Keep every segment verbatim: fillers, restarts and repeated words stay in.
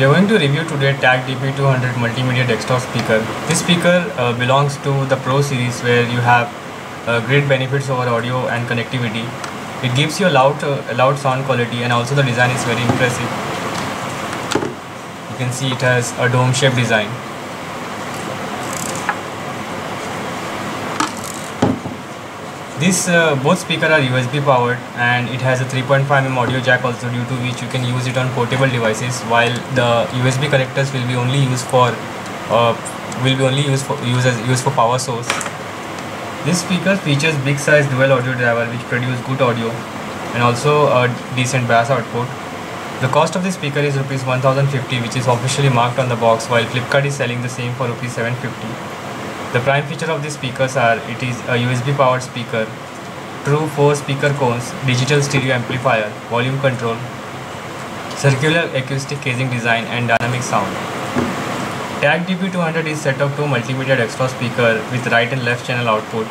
We are going to review today TAG D P two hundred multimedia desktop speaker. This speaker uh, belongs to the Pro series, where you have uh, great benefits over audio and connectivity. It gives you a loud, uh, loud sound quality, and also the design is very impressive. You can see it has a dome-shaped design. This uh, both speakers are U S B powered, and it has a three point five millimeter audio jack also, due to which you can use it on portable devices, while the U S B connectors will be only used for uh, will be only used for used as used for power source. This speaker features big size dual audio driver which produce good audio and also a decent bass output. The cost of this speaker is rupees one thousand fifty, which is officially marked on the box, while Flipkart is selling the same for rupees seven fifty. The prime feature of these speakers are it is a U S B powered speaker, true four speaker cones, digital stereo amplifier, volume control, circular acoustic casing design, and dynamic sound. TAG D P two hundred is set up to multimedia desktop speaker with right and left channel output.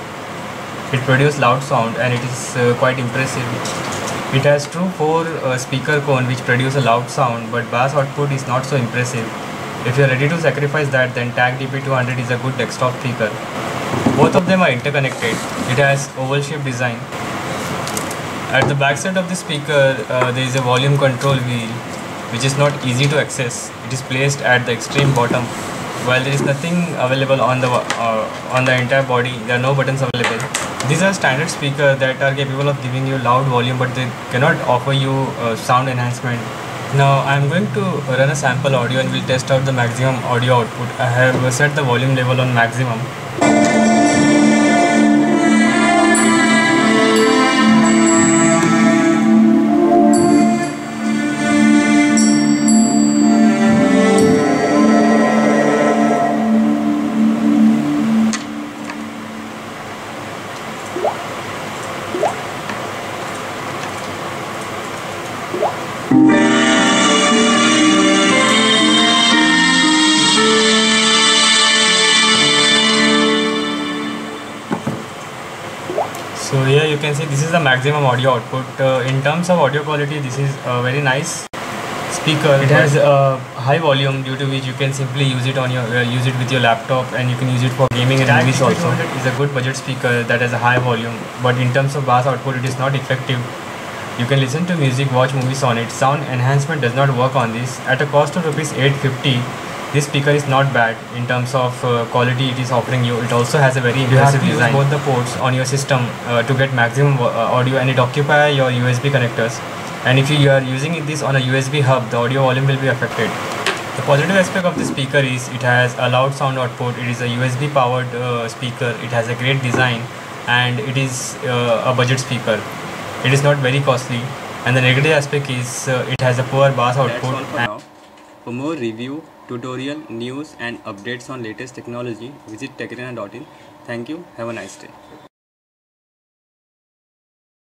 It produces loud sound, and it is uh, quite impressive. It has true four uh, speaker cone which produce a loud sound, but bass output is not so impressive. If you are ready to sacrifice that, then TAG D P two hundred is a good desktop speaker. Both of them are interconnected. It has oval shaped design. At the back side of the speaker, uh, there is a volume control wheel which is not easy to access. It is placed at the extreme bottom. While there is nothing available on the uh, on the entire body, there are no buttons available. These are standard speakers that are capable of giving you loud volume, but they cannot offer you uh, sound enhancement. Now I am going to run a sample audio and we will test out the maximum audio output. I have set the volume level on maximum. So here you can see this is the maximum audio output. Uh, in terms of audio quality, this is a very nice speaker. It has a high volume, due to which you can simply use it on your uh, use it with your laptop, and you can use it for gaming and movies also. It is a good budget speaker that has a high volume, but in terms of bass output, it is not effective. You can listen to music, watch movies on it. Sound enhancement does not work on this. At a cost of rupees eight fifty. This speaker is not bad in terms of uh, quality it is offering you. It also has a very impressive design. You have to use both the ports on your system uh, to get maximum uh, audio, and it occupies your U S B connectors. And if you are using this on a U S B hub, the audio volume will be affected. The positive aspect of this speaker is it has a loud sound output. It is a U S B powered uh, speaker. It has a great design, and it is uh, a budget speaker. It is not very costly. And the negative aspect is uh, it has a poor bass output. That's all for now. For more review, tutorial, news and updates on latest technology, visit tech arena dot in. Thank you. Have a nice day.